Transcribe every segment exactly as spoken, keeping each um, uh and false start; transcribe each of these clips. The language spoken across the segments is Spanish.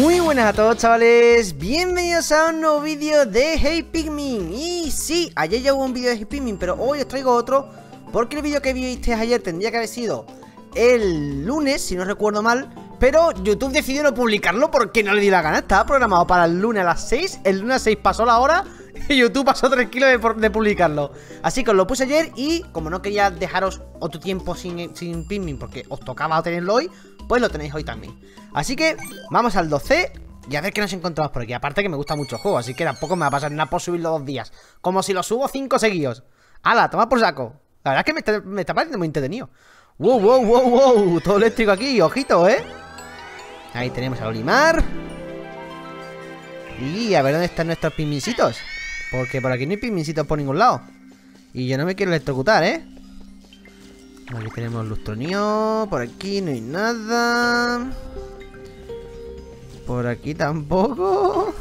Muy buenas a todos, chavales, bienvenidos a un nuevo vídeo de Hey Pikmin. Y sí, ayer ya hubo un vídeo de Hey Pikmin, pero hoy os traigo otro, porque el vídeo que visteis ayer tendría que haber sido el lunes, si no recuerdo mal, pero YouTube decidió no publicarlo porque no le di la gana. Estaba programado para el lunes a las seis, el lunes a las seis pasó la hora y YouTube pasó tranquilo de, de publicarlo. Así que os lo puse ayer y como no quería dejaros otro tiempo sin, sin Pikmin porque os tocaba tenerlo hoy, pues lo tenéis hoy también. Así que vamos al dos C y a ver qué nos encontramos por aquí. Aparte que me gusta mucho el juego, así que tampoco me va a pasar nada por subirlo dos días. Como si lo subo cinco seguidos. ¡Hala! Toma por saco. La verdad es que me está, me está pareciendo muy entretenido. ¡Wow, wow, wow, wow! Todo eléctrico aquí, ojito, ¿eh? Ahí tenemos a Olimar. Y a ver dónde están nuestros pigmincitos, porque por aquí no hay pigmincitos por ningún lado. Y yo no me quiero electrocutar, ¿eh? Aquí tenemos lustronio. Por aquí no hay nada. Por aquí tampoco.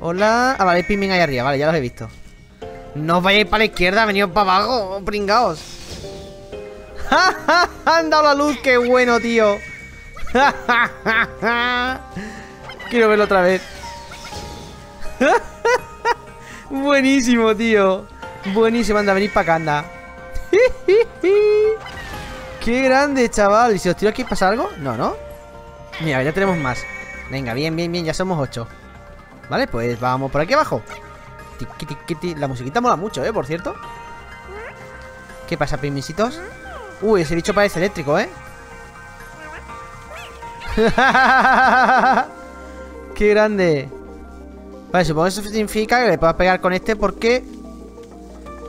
Hola. Ah, vale, hay Pikmin ahí arriba. Vale, ya los he visto. No os vayáis para la izquierda, venidos para abajo, pringaos. ¡Ja, ja! ¡Han dado la luz! ¡Qué bueno, tío! ¡Ja, ja, ja, ja! Quiero verlo otra vez. ¡Ja, ja, ja! Buenísimo, tío. Buenísimo, anda, venid para acá, anda. ¡Qué grande, chaval! ¿Y si os tiro aquí pasa algo? No, ¿no? Mira, ya tenemos más. Venga, bien, bien, bien, ya somos ocho. Vale, pues vamos por aquí abajo. Tiki, tiki, tiki. La musiquita mola mucho, ¿eh? Por cierto. ¿Qué pasa, pigmincitos? Uy, ese bicho parece eléctrico, ¿eh? ¡Qué grande! Vale, supongo que eso significa que le puedo pegar con este porque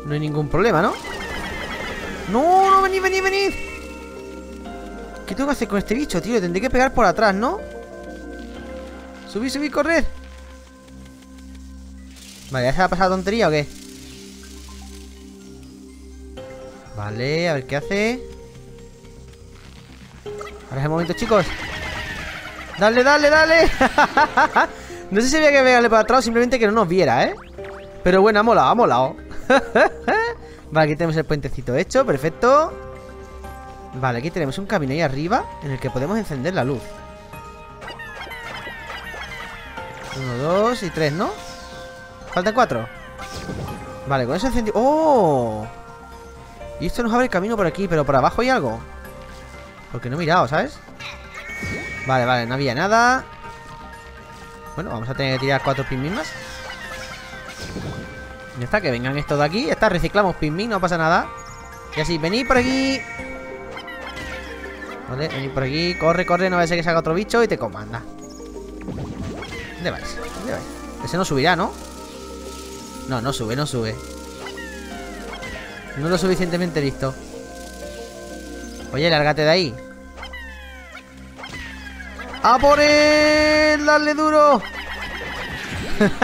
no hay ningún problema, ¿no? ¡No, no, venid, venid, venid! ¿Qué tengo que hacer con este bicho, tío? Le tendré que pegar por atrás, ¿no? ¡Subid, subid, correr! Vale, ¿ya se ha pasado la tontería o qué? Vale, a ver qué hace. Ahora es el momento, chicos. ¡Dale, dale, dale! No sé si había que pegarle para atrás o simplemente que no nos viera, ¿eh? Pero bueno, ha molado, ha molado. Vale, aquí tenemos el puentecito hecho, perfecto. Vale, aquí tenemos un camino ahí arriba en el que podemos encender la luz. Uno, dos y tres, ¿no? Faltan cuatro. Vale, con eso encendido... ¡Oh! Y esto nos abre el camino por aquí, pero por abajo hay algo. Porque no he mirado, ¿sabes? Vale, vale, no había nada. Bueno, vamos a tener que tirar cuatro Pikmin más. Ya está, que vengan estos de aquí. Ya está, reciclamos Pikmin, no pasa nada. Y así, venid por aquí. Vale, venid por aquí. Corre, corre, no vaya a ser que salga otro bicho y te coma, anda. ¿Dónde vais? ¿Dónde vais? Ese no subirá, ¿no? No, no sube, no sube. No lo suficientemente listo. Oye, lárgate de ahí. ¡A por él! ¡Dale duro!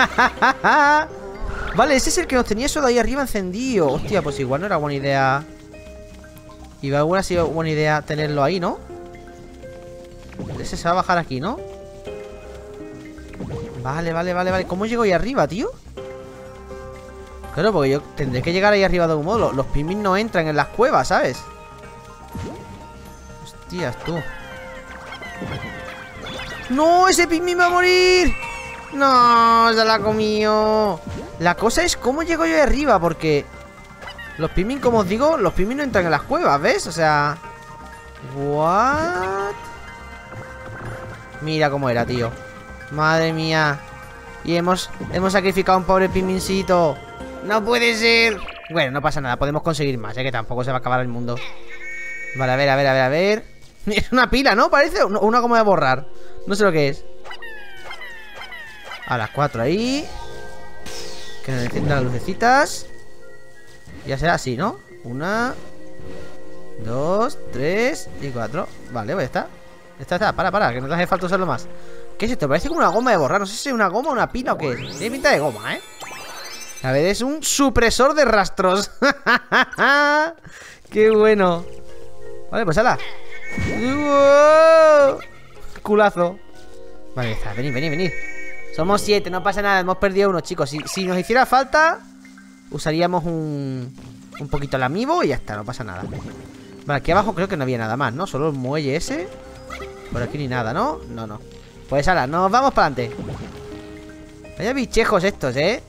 ¡Ja! Vale, ese es el que nos tenía eso de ahí arriba encendido. Hostia, pues igual no era buena idea. Igual hubiera sido buena idea tenerlo ahí, ¿no? Ese se va a bajar aquí, ¿no? Vale, vale, vale, vale. ¿Cómo llego ahí arriba, tío? Claro, porque yo tendré que llegar ahí arriba de algún modo. Los Pikmin no entran en las cuevas, ¿sabes? Hostias, tú. ¡No! ¡Ese Pikmin va a morir! ¡No! ¡Se la comió! La cosa es cómo llego yo de arriba, porque los Pikmin, como os digo, los Pikmin no entran en las cuevas, ¿ves? O sea... ¿What? Mira cómo era, tío. Madre mía. Y hemos, hemos sacrificado a un pobre Pikmincito. ¡No puede ser! Bueno, no pasa nada, podemos conseguir más, ya que tampoco se va a acabar el mundo. Vale, a ver, a ver, a ver, a ver. Es una pila, ¿no? Parece una goma de borrar. No sé lo que es. A las cuatro ahí. Que nos enciendan las lucecitas. Ya será así, ¿no? Una, dos, tres y cuatro. Vale, pues ya está. Ya está, está. Para, para, que no te hace falta usarlo más. ¿Qué es esto? Parece como una goma de borrar. No sé si es una goma o una pila o qué es. Tiene pinta de goma, ¿eh? A ver, es un supresor de rastros. ¡Qué bueno! Vale, pues ala. ¡Wow! Culazo. Vale, ya está. Venid, venid, venid. Somos siete, no pasa nada, hemos perdido uno, chicos. Si, si nos hiciera falta, usaríamos un, un poquito el amiibo y ya está, no pasa nada. Vale, aquí abajo creo que no había nada más, ¿no? Solo el muelle ese. Por aquí ni nada, ¿no? No, no. Pues ahora, nos vamos para adelante. Vaya bichejos estos, ¿eh?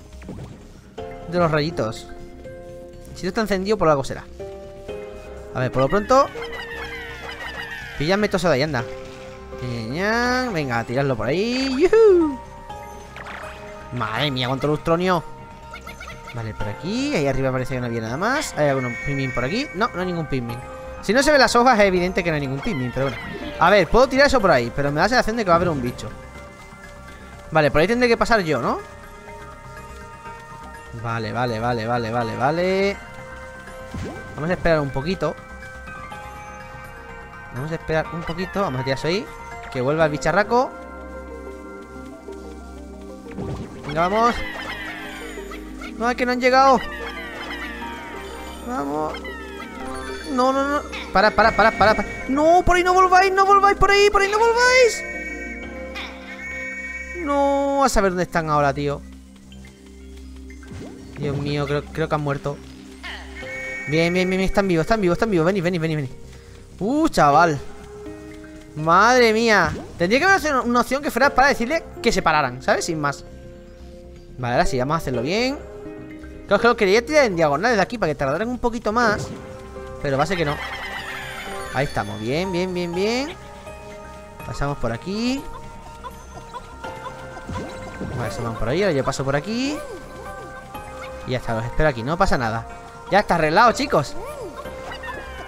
De los rayitos. Si esto está encendido, por algo será. A ver, por lo pronto. Píllame todo eso de ahí, anda. Venga, tirarlo por ahí. ¡Yuhu! Madre mía, cuánto lustronio. Vale, por aquí. Ahí arriba parece que no había nada más. ¿Hay algún Pikmin por aquí? No, no hay ningún Pikmin. Si no se ven las hojas, es evidente que no hay ningún Pikmin, pero bueno. A ver, puedo tirar eso por ahí, pero me da la sensación de que va a haber un bicho. Vale, por ahí tendré que pasar yo, ¿no? Vale, vale, vale, vale, vale, vale. Vamos a esperar un poquito. Vamos a esperar un poquito. Vamos a tirar eso ahí. Que vuelva el bicharraco. Venga, vamos. No, es que no han llegado. Vamos. No, no, no. Para, para, para, para, para. No, por ahí no volváis, no volváis, por ahí, por ahí no volváis. No, a saber dónde están ahora, tío. Dios mío, creo, creo que han muerto. Bien, bien, bien, están vivos, están vivos, están vivos. Venid, venid, venid, venid. Uh, chaval. Madre mía. Tendría que haber una opción que fuera para decirle que se pararan, ¿sabes? Sin más. Vale, ahora sí, vamos a hacerlo bien. Creo que lo quería tirar en diagonal desde aquí para que tardaran un poquito más. Pero va a ser que no. Ahí estamos, bien, bien, bien, bien. Pasamos por aquí. Vale, se van por ahí, ahora yo paso por aquí. Y ya está, los espero aquí, no pasa nada. Ya está arreglado, chicos.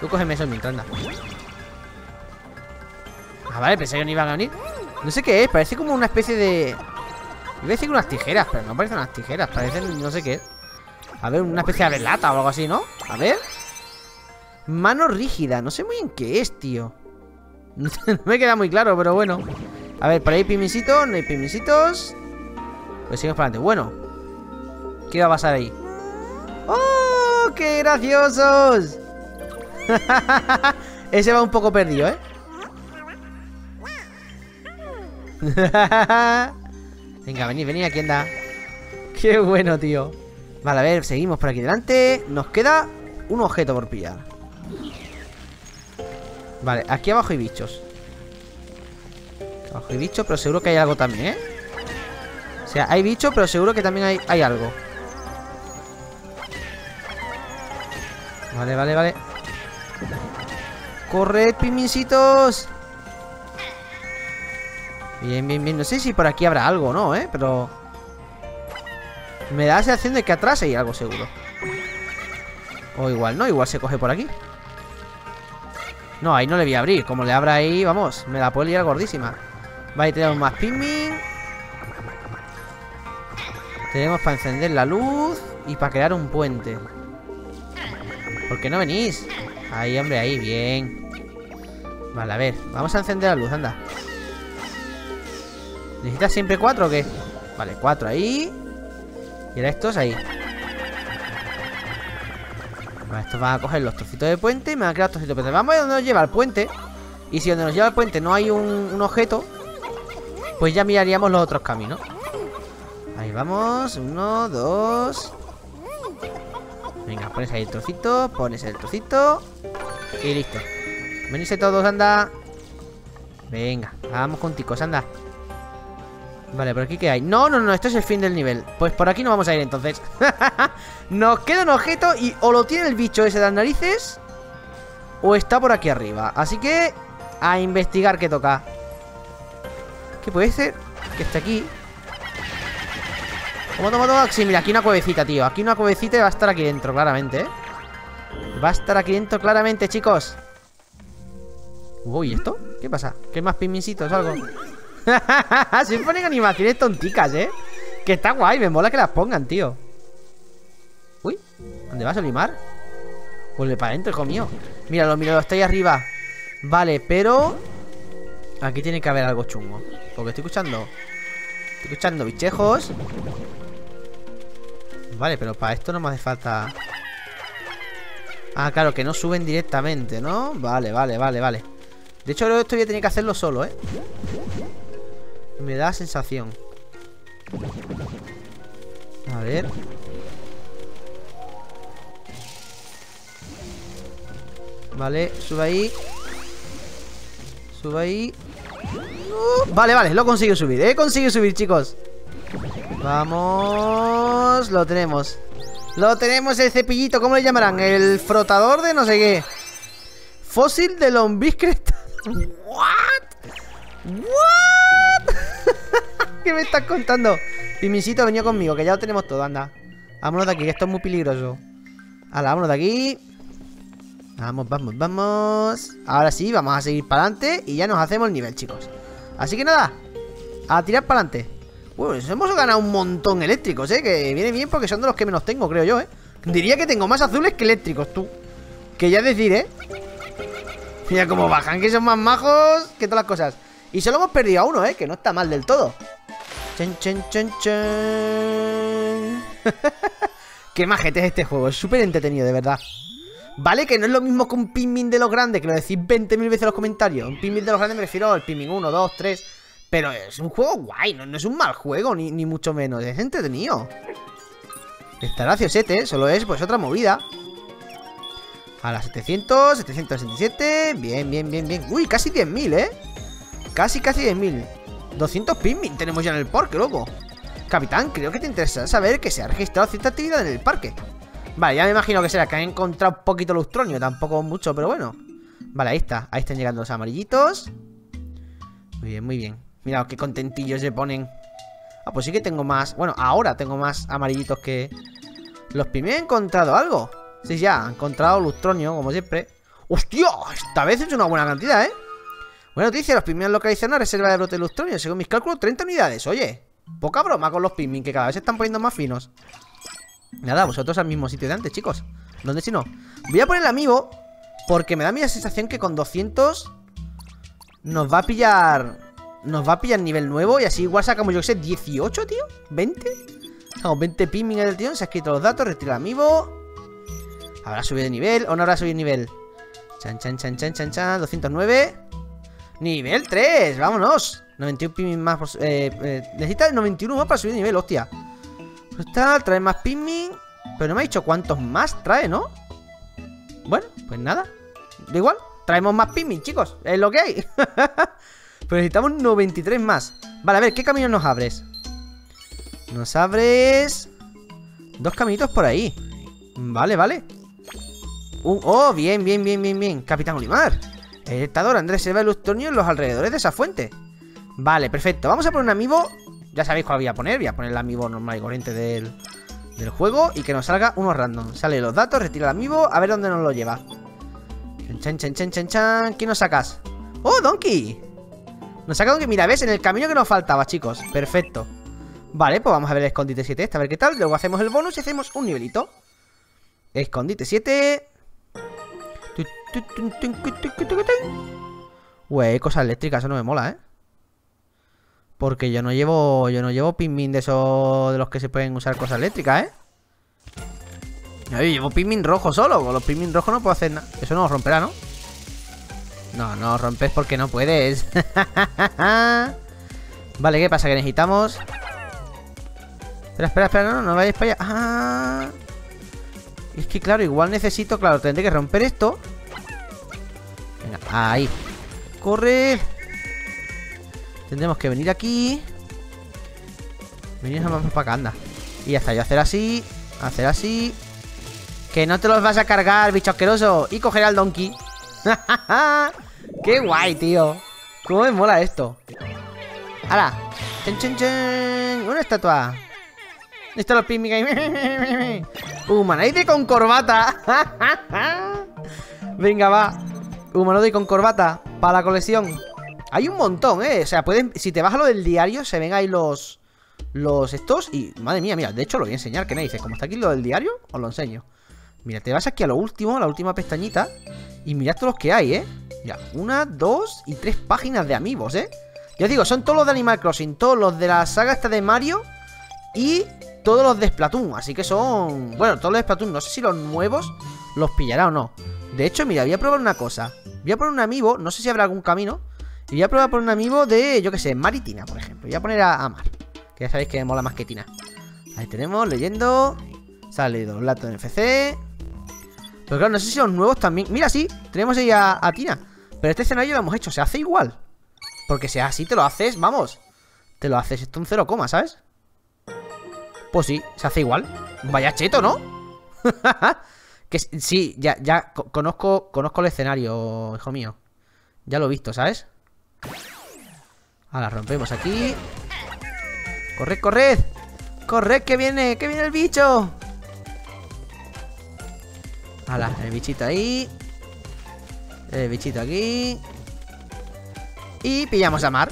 Tú cógeme eso mientras, anda. Ah, vale, pensé que no iban a venir. No sé qué es, parece como una especie de... Iba a decir unas tijeras, pero no parecen unas tijeras. Parecen, no sé qué. A ver, una especie de velata o algo así, ¿no? A ver. Mano rígida, no sé muy bien qué es, tío. No me queda muy claro, pero bueno. A ver, por ahí hay pimincitos, no hay pimincitos. Pues seguimos para adelante, bueno. ¿Qué va a pasar ahí? ¡Oh, qué graciosos! Ese va un poco perdido, ¿eh? Venga, venid, venid, aquí anda. Qué bueno, tío. Vale, a ver, seguimos por aquí delante. Nos queda un objeto por pillar. Vale, aquí abajo hay bichos. Aquí abajo hay bichos, pero seguro que hay algo también, ¿eh? O sea, hay bichos, pero seguro que también hay, hay algo. Vale, vale, vale. ¡Corred, pimincitos! Bien, bien, bien. No sé si por aquí habrá algo, ¿no? ¿Eh? Pero... me da la sensación de que atrás hay algo seguro. O igual, ¿no? Igual se coge por aquí. No, ahí no le voy a abrir. Como le abra ahí, vamos, me la puedo liar gordísima. Vale, tenemos más Pikmin. Tenemos para encender la luz y para crear un puente. ¿Por qué no venís? Ahí, hombre, ahí, bien. Vale, a ver, vamos a encender la luz, anda. ¿Necesitas siempre cuatro o qué? Vale, cuatro ahí. Y ahora estos ahí. Vale, estos van a coger los trocitos de puente y me van a crear trocitos de puente. Vamos a ver dónde nos lleva el puente. Y si donde nos lleva el puente no hay un, un objeto, pues ya miraríamos los otros caminos. Ahí vamos, uno, dos. Venga, pones ahí el trocito, pones el trocito. Y listo. Venirse todos, anda. Venga, vamos conticos, anda. Vale, ¿por aquí qué hay? No, no, no, esto es el fin del nivel. Pues por aquí no vamos a ir entonces. Nos queda un objeto y o lo tiene el bicho ese de las narices o está por aquí arriba. Así que a investigar qué toca. ¿Qué puede ser? Que está aquí. Toma, toma, toma. Sí, mira, aquí una cuevecita, tío. Aquí una cuevecita y va a estar aquí dentro, claramente, ¿eh? Va a estar aquí dentro, claramente, chicos. Uy, ¿esto? ¿Qué pasa? ¿Qué más pimincitos o algo? Se ponen animaciones tonticas, ¿eh? Que está guay, me mola que las pongan, tío. Uy, ¿dónde vas, Olimar? Vuelve para adentro, hijo mío. Míralo, míralo, está ahí arriba. Vale, pero... aquí tiene que haber algo chungo. Porque estoy escuchando... estoy escuchando bichejos. Vale, pero para esto no me hace falta. Ah, claro, que no suben directamente, ¿no? Vale, vale, vale, vale. De hecho, creo que esto voy a tener que hacerlo solo, ¿eh? Me da sensación. A ver. Vale, sube ahí. Sube ahí. Vale, vale, lo consigo subir, eh, consigo subir, chicos. Vamos. Lo tenemos. Lo tenemos, el cepillito, ¿cómo le llamarán? El frotador de no sé qué. Fósil de lombriz crestada. What? What? ¿Qué me estás contando? Pimincito, venía conmigo, que ya lo tenemos todo, anda. Vámonos de aquí, que esto es muy peligroso. Hala, vámonos de aquí. Vamos, vamos, vamos. Ahora sí, vamos a seguir para adelante. Y ya nos hacemos el nivel, chicos. Así que nada, a tirar para adelante. Bueno, hemos ganado un montón eléctricos, eh. Que viene bien porque son de los que menos tengo, creo yo, eh. Diría que tengo más azules que eléctricos, tú. Que ya decir, eh. Mira cómo bajan, que son más majos que todas las cosas. Y solo hemos perdido a uno, eh. Que no está mal del todo. Chan, chan, chan, chan. Qué majete es este juego, es súper entretenido, de verdad. Vale, que no es lo mismo que un Pikmin de los grandes, que lo decís veinte mil veces en los comentarios. Un Pikmin de los grandes me refiero al Pikmin uno, dos, tres. Pero es un juego guay, no, no es un mal juego, ni, ni mucho menos. Es entretenido. Está graciosete, solo es pues otra movida. A las setecientos, setecientos sesenta y siete. Bien, bien, bien, bien. Uy, casi diez mil, eh. Casi, casi diez mil. doscientos Pikmin tenemos ya en el parque, loco. Capitán, creo que te interesa saber que se ha registrado cierta actividad en el parque. Vale, ya me imagino que será que han encontrado un poquito lustronio. Tampoco mucho, pero bueno. Vale, ahí está, ahí están llegando los amarillitos. Muy bien, muy bien. Mirad qué contentillos se ponen. Ah, pues sí que tengo más, bueno, ahora tengo más amarillitos que... Los Pikmin han encontrado algo. Sí, ya, han encontrado lustronio, como siempre. ¡Hostia! Esta vez es una buena cantidad, ¿eh? Buena noticia, los Pikmin han localizado una reserva de brote de lustronio. Según mis cálculos, treinta unidades, oye. Poca broma con los Pikmin, que cada vez se están poniendo más finos. Nada, vosotros al mismo sitio de antes, chicos. ¿Dónde si no? Voy a poner el amiibo porque me da a mí la sensación que con doscientos nos va a pillar. Nos va a pillar nivel nuevo. Y así igual sacamos, yo que sé, dieciocho, tío. ¿veinte? Sacamos veinte Pikmin del tío. Se ha escrito los datos, retira el amiibo. ¿Habrá subido de nivel o no habrá subido de nivel? Chan, chan, chan, chan, chan, chan. doscientos nueve. Nivel tres, vámonos. noventa y uno Pikmin más por, eh, eh, necesitas noventa y uno más para subir de nivel, hostia. Está, trae más Pikmin. Pero no me ha dicho cuántos más trae, ¿no? Bueno, pues nada. Da igual, traemos más Pikmin, chicos. Es lo que hay. Pero necesitamos noventa y tres más. Vale, a ver, ¿qué camino nos abres? Nos abres dos caminitos por ahí. Vale, vale. Un... Oh, bien, bien, bien, bien, bien. Capitán Olimar, el dictador Andrés se va el lustronio en los alrededores de esa fuente. Vale, perfecto. Vamos a poner un amiibo. Ya sabéis cuál voy a poner. Voy a poner el amiibo normal y corriente del, del juego. Y que nos salga unos random. Sale los datos, retira el amiibo. A ver dónde nos lo lleva. Chan, chan, chan, chan, chan. ¿Quién nos sacas? ¡Oh, Donkey! Nos saca Donkey. Mira, ves, en el camino que nos faltaba, chicos. Perfecto. Vale, pues vamos a ver el escondite siete este. A ver qué tal. Luego hacemos el bonus y hacemos un nivelito. Escondite siete. Wey, cosas eléctricas. Eso no me mola, ¿eh? Porque yo no llevo. Yo no llevo Pikmin de esos. De los que se pueden usar cosas eléctricas, ¿eh? Yo llevo Pikmin rojo solo. Con los Pikmin rojos no puedo hacer nada. Eso no os romperá, ¿no? No, no rompes porque no puedes. Vale, ¿qué pasa? Que necesitamos. Espera, espera, espera. No, no vayáis para allá. Ah. Es que claro, igual necesito. Claro, tendré que romper esto. Venga, ahí. Corre. Tendremos que venir aquí. Venir a más para acá, anda. Y ya está, yo hacer así. Hacer así. Que no te los vas a cargar, bicho asqueroso. Y coger al Donkey. ¡Qué guay, tío! ¿Cómo me mola esto? ¡Hala! ¡Chan, chan, chan! ¡Una estatua! ¡Esto los Pikmin ahí! ¡Humanoide con corbata! Venga, va. Humanoide con corbata. Para la colección. Hay un montón, eh. O sea, pueden. Si te vas a lo del diario, se ven ahí los. Los estos. Y. Madre mía, mira. De hecho, lo voy a enseñar. ¿Qué me dices? Como está aquí lo del diario, os lo enseño. Mira, te vas aquí a lo último, a la última pestañita. Y mirad todos los que hay, eh. Mira, una, dos y tres páginas de amiibos, eh. Ya os digo, son todos los de Animal Crossing, todos los de la saga esta de Mario. Y todos los de Splatoon. Así que son. Bueno, todos los de Splatoon. No sé si los nuevos los pillará o no. De hecho, mira, voy a probar una cosa. Voy a poner un amiibo. No sé si habrá algún camino. Y voy a probar por un amiibo de, yo que sé, Maritina, por ejemplo. Voy a poner a, a Mar, que ya sabéis que me mola más que Tina. Ahí tenemos, leyendo. Sale doblato en N F C. Pero claro, no sé si los nuevos también. Mira, sí, tenemos ahí a, a Tina. Pero este escenario lo hemos hecho, se hace igual. Porque sea así, te lo haces, vamos. Te lo haces esto un cero coma, ¿sabes? Pues sí, se hace igual. Vaya cheto, ¿no? Que sí, ya, ya conozco, conozco el escenario, hijo mío. Ya lo he visto, ¿sabes? Ahora rompemos aquí. Corred, corred. Corred, que viene, que viene el bicho. Ala, el bichito ahí. El bichito aquí. Y pillamos a Mar.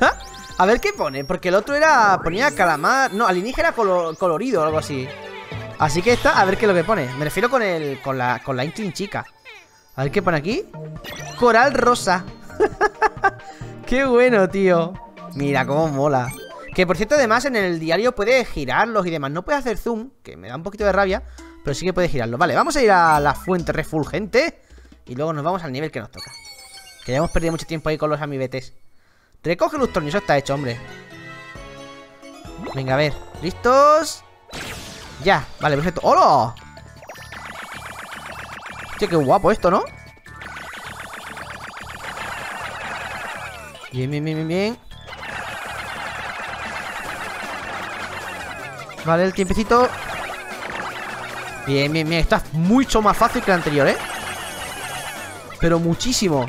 ¿Ja? A ver qué pone, porque el otro era... Ponía calamar... No, alienígena colo colorido o algo así. Así que esta, a ver qué es lo que pone. Me refiero con el con la, con la Inkling chica. A ver qué pone aquí. Coral rosa. Qué bueno, tío. Mira cómo mola. Que por cierto, además, en el diario puedes girarlos y demás. No puedes hacer zoom, que me da un poquito de rabia, pero sí que puedes girarlos. Vale, vamos a ir a la fuente refulgente y luego nos vamos al nivel que nos toca. Que ya hemos perdido mucho tiempo ahí con los amibetes. Recoge lustronio, eso está hecho, hombre. Venga, a ver. ¿Listos? Ya, vale, perfecto. ¡Hola! Hostia, qué guapo esto, ¿no? Bien, bien, bien, bien, bien. Vale, el tiempecito. Bien, bien, bien. Está mucho más fácil que el anterior, ¿eh? Pero muchísimo.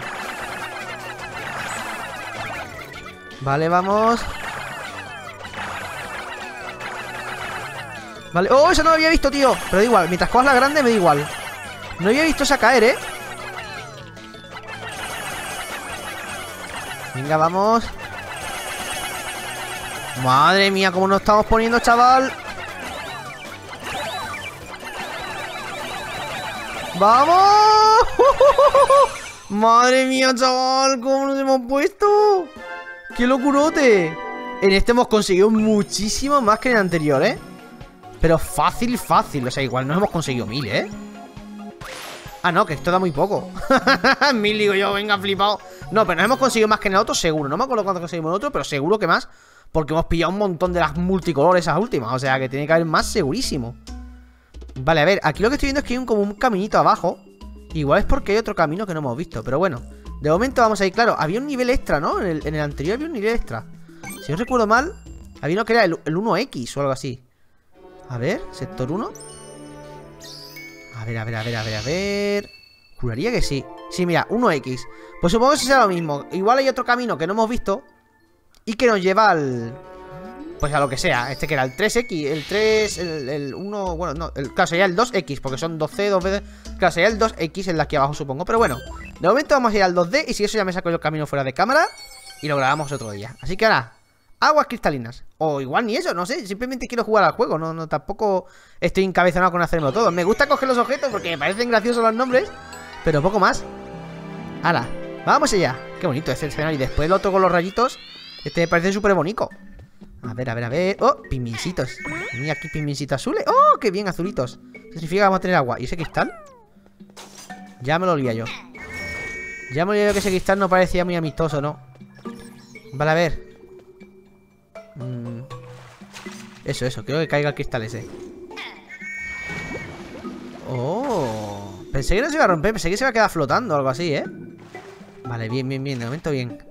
Vale, vamos. Vale, oh, eso no lo había visto, tío. Pero da igual, mientras cojas la grande me da igual. No había visto esa caer, eh. Venga, vamos. Madre mía, cómo nos estamos poniendo, chaval. ¡Vamos! Madre mía, chaval, cómo nos hemos puesto. ¡Qué locurote! En este hemos conseguido muchísimo más que en el anterior, ¿eh? Pero fácil, fácil. O sea, igual no hemos conseguido mil, ¿eh? Ah, no, que esto da muy poco. Mil, digo yo, venga, flipado. No, pero nos hemos conseguido más que en el otro, seguro. No me acuerdo cuánto conseguimos en el otro, pero seguro que más. Porque hemos pillado un montón de las multicolores esas últimas. O sea, que tiene que haber más segurísimo. Vale, a ver, aquí lo que estoy viendo es que hay un, como un caminito abajo. Igual es porque hay otro camino que no hemos visto, pero bueno. De momento vamos a ir, claro, había un nivel extra, ¿no? En el, en el anterior había un nivel extra. Si no recuerdo mal, había uno que era el, el uno equis o algo así. A ver, sector uno. A ver, a ver, a ver, a ver, a ver. Juraría que sí. Sí, mira, uno equis. Pues supongo que será lo mismo. Igual hay otro camino que no hemos visto y que nos lleva al... Pues a lo que sea. Este que era el tres equis, el tres, el, el uno... Bueno, no, el, claro, sería el dos equis, porque son dos ce, dos veces... Claro, sería el dos equis el de aquí abajo, supongo, pero bueno. De momento vamos a ir al dos de y si eso ya me saco yo el camino fuera de cámara y lo grabamos otro día. Así que ahora, aguas cristalinas. O igual ni eso, no sé, simplemente quiero jugar al juego. No, no, tampoco estoy encabezonado con hacerlo todo. Me gusta coger los objetos porque me parecen graciosos los nombres, pero poco más. Hala, vamos allá. Qué bonito es el escenario. Y después el otro con los rayitos, este me parece súper bonito. A ver, a ver, a ver. Oh, pimincitos. Tenía aquí pimincitos azules. Oh, qué bien, azulitos. Eso significa que vamos a tener agua. ¿Y ese cristal? Ya me lo olvidé yo. Ya me olvidé que ese cristal no parecía muy amistoso, ¿no? Vale, a ver. Mm. Eso, eso. Creo que caiga el cristal ese. Oh. Pensé que no se iba a romper. Pensé que se iba a quedar flotando o algo así, ¿eh? Vale, bien, bien, bien. De momento bien.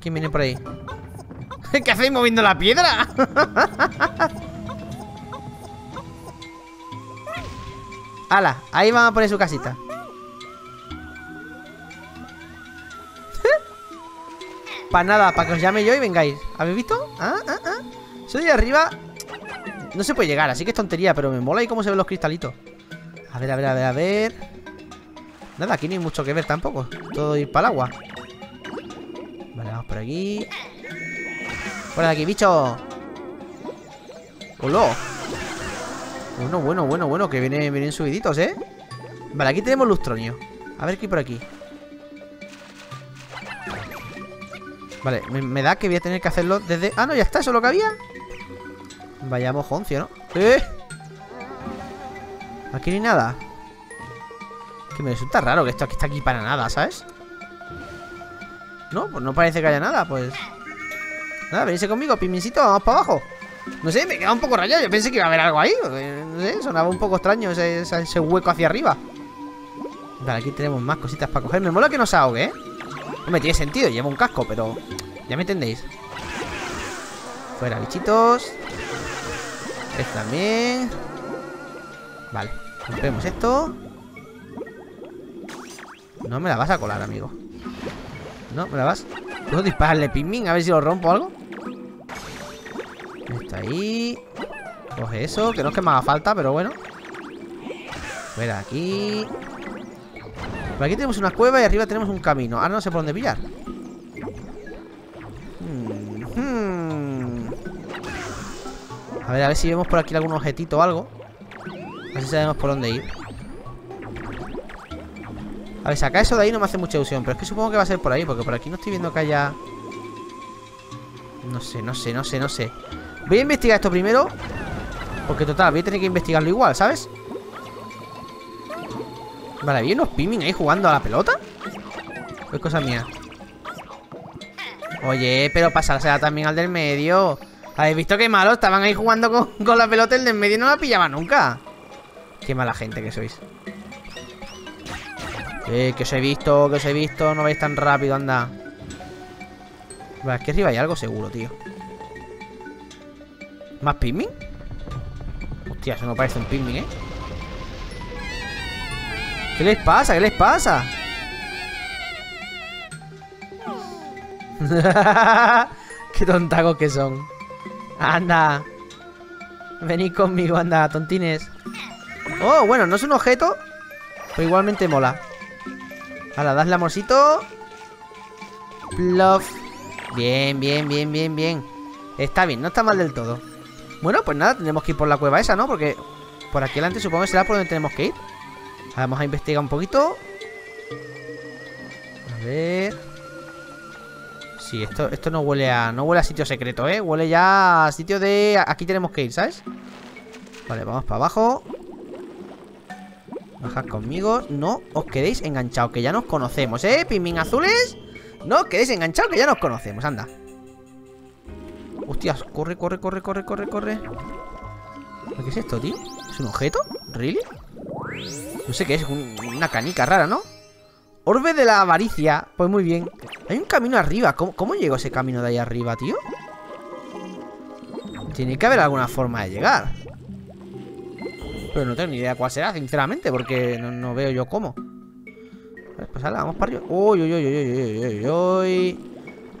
¿Quién viene por ahí? ¿Qué hacéis moviendo la piedra? Ala, ahí van a poner su casita. Para nada, para que os llame yo y vengáis. ¿Habéis visto? Ah, ah, ah. Soy de arriba. No se puede llegar, así que es tontería, pero me mola y cómo se ven los cristalitos. A ver, a ver, a ver, a ver. Nada, aquí no hay mucho que ver tampoco. Todo ir para el agua. Vale, vamos por aquí. ¡Fuera de aquí, bicho! ¡Hola! Bueno, bueno, bueno, bueno, que vienen, vienen subiditos, ¿eh? Vale, aquí tenemos lustronio. A ver qué hay por aquí. Vale, me, me da que voy a tener que hacerlo desde... Ah, no, ya está, eso es lo que había. Vaya mojoncio, ¿no? ¡Eh! Aquí no hay nada. Que me resulta raro que esto aquí está aquí para nada, ¿sabes? No, pues no parece que haya nada, pues... Nada, venirse conmigo, pimincito, vamos para abajo. No sé, me quedaba un poco rayado. Yo pensé que iba a haber algo ahí. No sé, sonaba un poco extraño ese, ese hueco hacia arriba. Vale, aquí tenemos más cositas para coger. Me mola que no se ahogue, ¿eh? No me tiene sentido, llevo un casco, pero ya me entendéis. Fuera, bichitos. Este también. Vale, rompemos esto. No me la vas a colar, amigo. No, me la vas. ¿Puedo dispararle Pikmin? A ver si lo rompo o algo. Está ahí. Coge eso, que no es que me haga falta, pero bueno. Fuera aquí. Por aquí tenemos una cueva y arriba tenemos un camino. Ahora no sé por dónde pillar. Hmm, hmm. A ver, a ver si vemos por aquí algún objetito o algo. A ver si sabemos por dónde ir. A ver, sacar eso de ahí no me hace mucha ilusión. Pero es que supongo que va a ser por ahí, porque por aquí no estoy viendo que haya... No sé, no sé, no sé, no sé. Voy a investigar esto primero, porque total, voy a tener que investigarlo igual, ¿sabes? Vale, ¿había unos Pikmin ahí jugando a la pelota? Pues cosa mía. Oye, pero pasársela también al del medio. ¿Habéis visto qué malos? Estaban ahí jugando con, con la pelota. El del medio no la pillaba nunca. Qué mala gente que sois. Eh, que os he visto, que os he visto. No vais tan rápido, anda. Vale, aquí arriba hay algo seguro, tío. ¿Más Pikmin? Hostia, eso no parece un Pikmin, ¿eh? ¿Qué les pasa? ¿Qué les pasa? ¡Qué tontacos que son! ¡Anda! Venid conmigo, anda, tontines. Oh, bueno, no es un objeto, pero igualmente mola. Ahora, dasle amorcito. Plof. Bien, bien, bien, bien, bien. Está bien, no está mal del todo. Bueno, pues nada, tenemos que ir por la cueva esa, ¿no? Porque por aquí adelante supongo que será por donde tenemos que ir. Vamos a investigar un poquito. A ver. Sí, esto, esto no huele a... No huele a sitio secreto, ¿eh? Huele ya a sitio de... Aquí tenemos que ir, ¿sabes? Vale, vamos para abajo. Bajad conmigo. No os quedéis enganchados, que ya nos conocemos, ¿eh? Pikmin azules. No os quedéis enganchados, que ya nos conocemos. Anda. Hostias, corre, corre, corre, corre, corre, corre. ¿Qué es esto, tío? ¿Es un objeto? ¿Really? No sé qué es, un, una canica rara, ¿no? Orbe de la avaricia. Pues muy bien. Hay un camino arriba. ¿Cómo, cómo llegó ese camino de ahí arriba, tío? Tiene que haber alguna forma de llegar. Pero no tengo ni idea cuál será, sinceramente, porque no, no veo yo cómo. Pues ala, vamos para arriba. Uy, uy, uy, uy, uy, uy, uy, uy.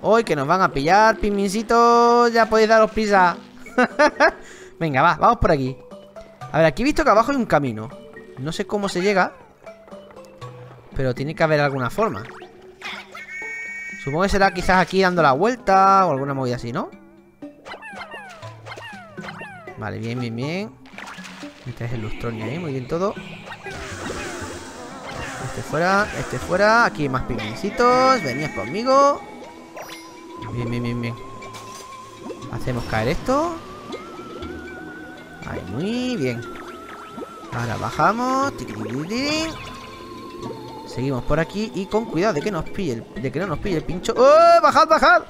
Uy, que nos van a pillar, Pikmincitos. Ya podéis daros prisa. Venga, va, vamos por aquí. A ver, aquí he visto que abajo hay un camino. No sé cómo se llega, pero tiene que haber alguna forma. Supongo que será quizás aquí dando la vuelta o alguna movida así, ¿no? Vale, bien, bien, bien. Este es el lustronio ahí, ¿eh? Muy bien todo. Este fuera, este fuera. Aquí hay más Pikmincitos. Venías conmigo. Bien, bien, bien, bien. Hacemos caer esto. Ahí, muy bien. Ahora bajamos. Seguimos por aquí y con cuidado de que nos pille el, de que no nos pille el pincho. ¡Oh! ¡Bajad, bajad!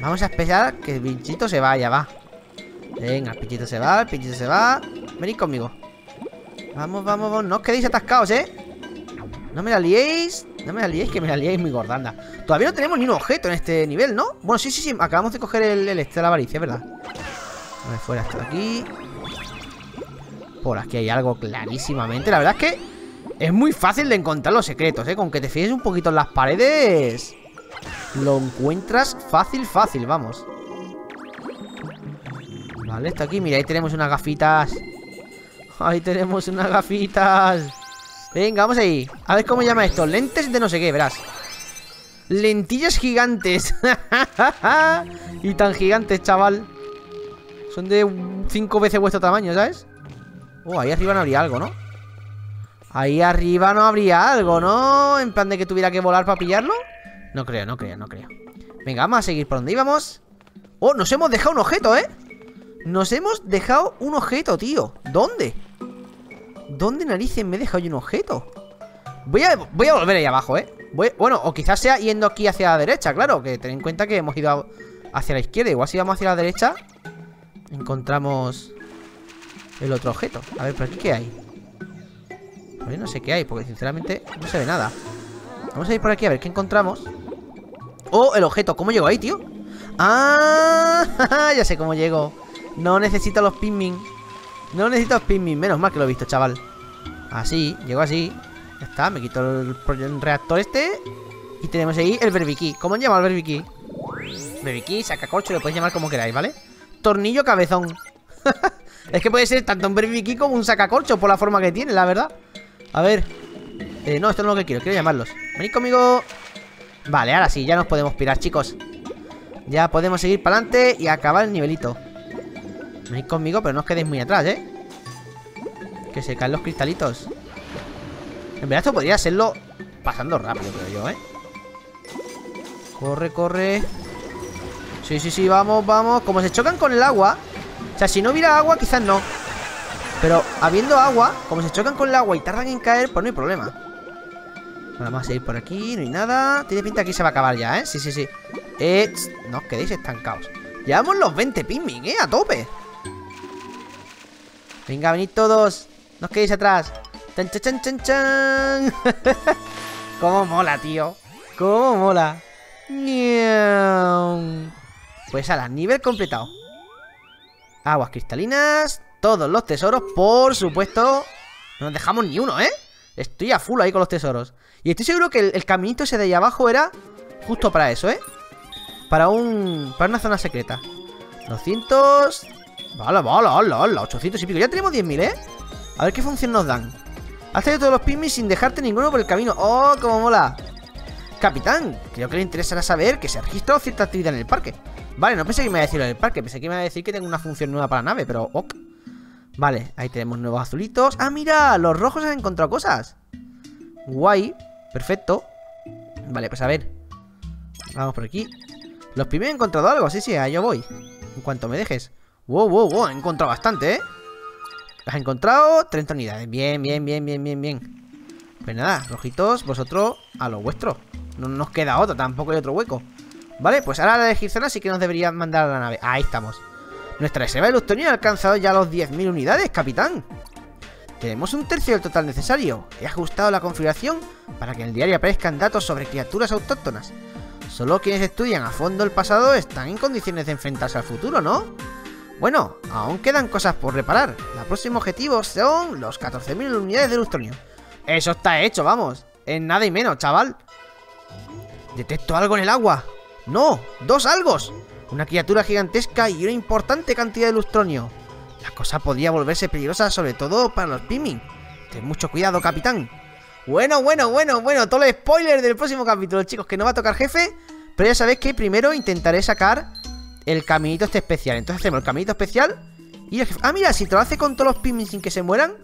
Vamos a esperar que el pinchito se vaya, va. Venga, el pinchito se va, el pinchito se va. Venid conmigo. Vamos, vamos, vamos. No os quedéis atascados, ¿eh? No me la liéis. No me la liéis, que me la liéis muy gordanda. Todavía no tenemos ni un objeto en este nivel, ¿no? Bueno, sí, sí, sí. Acabamos de coger el, el este de la avaricia, ¿verdad? A ver, fuera hasta aquí. Por aquí hay algo clarísimamente. La verdad es que es muy fácil de encontrar los secretos, ¿eh? Con que te fijes un poquito en las paredes, lo encuentras fácil, fácil, vamos. Vale, está aquí. Mira, ahí tenemos unas gafitas. Ahí tenemos unas gafitas. Venga, vamos ahí. A ver cómo llama esto. Lentes de no sé qué, verás. Lentillas gigantes. Y tan gigantes, chaval. Son de cinco veces vuestro tamaño, ¿sabes? Oh, ahí arriba no habría algo, ¿no? Ahí arriba no habría algo, ¿no? En plan de que tuviera que volar para pillarlo. No creo, no creo, no creo. Venga, vamos a seguir por donde íbamos. Oh, nos hemos dejado un objeto, ¿eh? Nos hemos dejado un objeto, tío. ¿Dónde? ¿Dónde narices me he dejado yo un objeto? Voy a, voy a volver ahí abajo, ¿eh? Voy, bueno, o quizás sea yendo aquí hacia la derecha, claro. Que ten en cuenta que hemos ido a, hacia la izquierda. Igual si vamos hacia la derecha encontramos... el otro objeto. A ver, ¿por aquí qué hay? Pues no sé qué hay, porque sinceramente no se ve nada. Vamos a ir por aquí a ver qué encontramos. ¡Oh, el objeto! ¿Cómo llegó ahí, tío? ¡Ah! Ya sé cómo llegó. No necesito los Pikmin. No necesito los Pikmin. Menos mal que lo he visto, chaval. Así, llegó así. Ya está, me quito el, el reactor este. Y tenemos ahí el berbiquí. ¿Cómo llama el berbiquí? Berbiquí, sacacorcho, lo podéis llamar como queráis, ¿vale? Tornillo cabezón. Es que puede ser tanto un berbiquí como un sacacorcho por la forma que tiene, la verdad. A ver. Eh, no, esto no es lo que quiero, quiero llamarlos. Venid conmigo. Vale, ahora sí, ya nos podemos pirar, chicos. Ya podemos seguir para adelante y acabar el nivelito. Venid conmigo, pero no os quedéis muy atrás, ¿eh? Que se caen los cristalitos. En verdad esto podría hacerlo pasando rápido, creo yo, ¿eh? Corre, corre. Sí, sí, sí, vamos, vamos. Como se chocan con el agua. O sea, si no hubiera agua, quizás no. Pero habiendo agua, como se chocan con el agua y tardan en caer, pues no hay problema. Bueno, vamos a ir por aquí, no hay nada. Tiene pinta que aquí se va a acabar ya, ¿eh? Sí, sí, sí. Eh, no os quedéis estancados. Llevamos los veinte Pikmin, ¿eh? A tope. Venga, venid todos. No os quedéis atrás. ¡Chan, chan, chan, chan! ¡Cómo mola, tío! ¡Cómo mola! Pues ala, nivel completado. Aguas cristalinas. Todos los tesoros, por supuesto. No nos dejamos ni uno, ¿eh? Estoy a full ahí con los tesoros. Y estoy seguro que el, el caminito ese de ahí abajo era justo para eso, ¿eh? Para un... para una zona secreta. doscientos... Vale, vale, vale, vale, ochocientos y pico. Ya tenemos diez mil, ¿eh? A ver qué función nos dan. Has traído todos los Pikmin sin dejarte ninguno por el camino. ¡Oh, cómo mola! Capitán, creo que le interesará saber que se ha registrado cierta actividad en el parque. Vale, no pensé que me iba a decir lo del parque. Pensé que me iba a decir que tengo una función nueva para la nave, pero ok. Vale, ahí tenemos nuevos azulitos. ¡Ah, mira! Los rojos han encontrado cosas. Guay, perfecto. Vale, pues a ver. Vamos por aquí. Los Pikmin han encontrado algo, sí, sí, ahí yo voy. En cuanto me dejes. Wow, wow, wow, he encontrado bastante, ¿eh? Las he encontrado, treinta unidades. Bien, bien, bien, bien, bien, bien. Pues nada, rojitos, vosotros a lo vuestro. No nos queda otra, tampoco hay otro hueco. Vale, pues ahora la elegir zona sí que nos deberían mandar a la nave. Ahí estamos. Nuestra reserva de lustronio ha alcanzado ya los diez mil unidades, capitán. Tenemos un tercio del total necesario. He ajustado la configuración para que en el diario aparezcan datos sobre criaturas autóctonas. Solo quienes estudian a fondo el pasado están en condiciones de enfrentarse al futuro, ¿no? Bueno, aún quedan cosas por reparar. El próximo objetivo son los catorce mil unidades de lustronio. Eso está hecho, vamos. En nada y menos, chaval. Detecto algo en el agua. ¡No! ¡Dos algos! Una criatura gigantesca y una importante cantidad de lustronio. La cosa podría volverse peligrosa, sobre todo para los Pikmin. Ten mucho cuidado, capitán. Bueno, bueno, bueno, bueno. Todo el spoiler del próximo capítulo, chicos. Que no va a tocar jefe. Pero ya sabéis que primero intentaré sacar... el caminito este especial. Entonces hacemos el caminito especial y el jefe. Ah, mira, si te lo hace con todos los Pikmin sin que se mueran,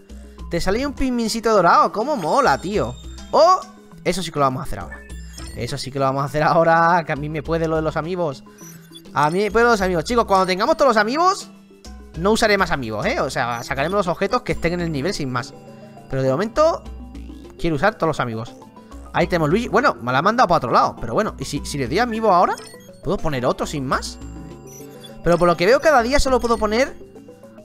te sale un Pikmincito dorado. Cómo mola, tío. Oh, eso sí que lo vamos a hacer ahora. Eso sí que lo vamos a hacer ahora. Que a mí me puede lo de los amigos. A mí me puede lo de los amigos. Chicos, cuando tengamos todos los amigos, no usaré más amigos, ¿eh? O sea, sacaremos los objetos que estén en el nivel sin más. Pero de momento quiero usar todos los amigos. Ahí tenemos Luigi. Bueno, me la han mandado para otro lado. Pero bueno, y si, si le doy amigo ahora, ¿puedo poner otro sin más? Pero por lo que veo cada día solo puedo poner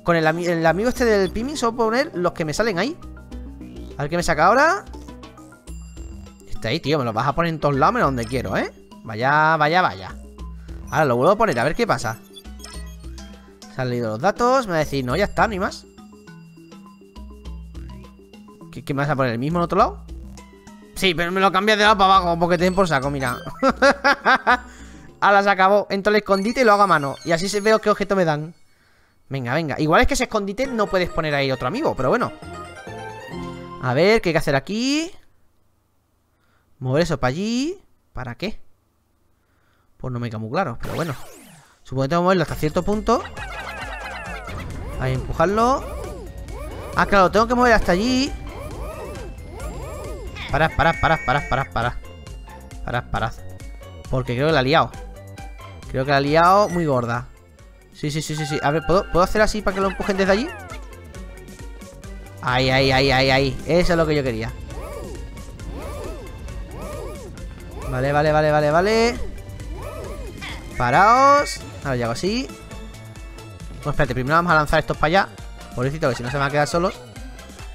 con el, ami el amigo este del Pikmin. Solo puedo poner los que me salen ahí. A ver qué me saca ahora. Está ahí, tío, me los vas a poner en todos lados menos donde quiero, ¿eh? Vaya, vaya, vaya. Ahora lo vuelvo a poner, a ver qué pasa. Se han leído los datos. Me va a decir, no, ya está, ni más. ¿Qué, qué me vas a poner? ¿El mismo en otro lado? Sí, pero me lo cambias de lado para abajo porque te den por saco, mira. Ahora se acabó. Entro al escondite y lo hago a mano. Y así veo qué objeto me dan. Venga, venga. Igual es que ese escondite no puedes poner ahí otro amigo, pero bueno. A ver, ¿qué hay que hacer aquí? Mover eso para allí. ¿Para qué? Pues no me queda muy claro, pero bueno. Supongo que tengo que moverlo hasta cierto punto. Ahí, empujarlo. Ah, claro, tengo que mover hasta allí. Parad, parad, parad, parad, parad, parad. Parad, parad. Porque creo que la he liado. Creo que la he liado muy gorda. Sí, sí, sí, sí, sí. A ver, ¿puedo, ¿puedo hacer así para que lo empujen desde allí? Ahí, ahí, ahí, ahí, ahí. Eso es lo que yo quería. Vale, vale, vale, vale, vale. Paraos. Ahora ya hago así. Pues espérate, primero vamos a lanzar estos para allá. Pobrecito, que si no se van a quedar solos.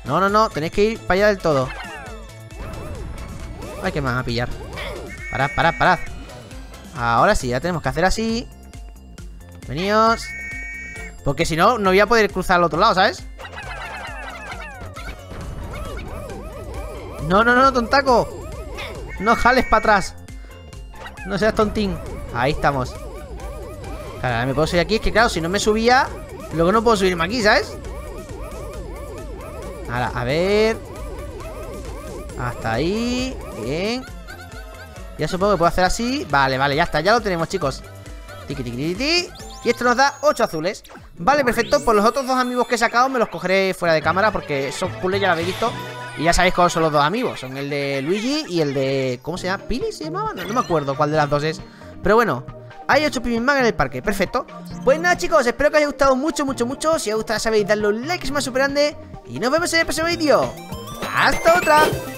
No, no, no, tenéis que ir para allá del todo. Ay, que me van a pillar. Parad, parad, parad. Ahora sí, ya tenemos que hacer así. Veníos. Porque si no, no voy a poder cruzar al otro lado, ¿sabes? No, no, no, tontaco. No jales para atrás. No seas tontín. Ahí estamos. Claro, ahora me puedo subir aquí. Es que claro, si no me subía, luego no puedo subirme aquí, ¿sabes? Ahora, a ver. Hasta ahí. Bien. Ya supongo que puedo hacer así. Vale, vale, ya está. Ya lo tenemos, chicos. Tiki, tiki, tiki. Y esto nos da ocho azules. Vale, perfecto. Pues los otros dos amigos que he sacado me los cogeré fuera de cámara, porque son cool, ya lo habéis visto. Y ya sabéis cuáles son los dos amigos. Son el de Luigi y el de... ¿Cómo se llama? ¿Pili se llamaba? No, no me acuerdo cuál de las dos es. Pero bueno, hay ocho Pikmin más en el parque. Perfecto. Pues nada, chicos, espero que os haya gustado mucho, mucho, mucho. Si os ha gustado, sabéis, darle un like, es más super grande. Y nos vemos en el próximo vídeo. ¡Hasta otra!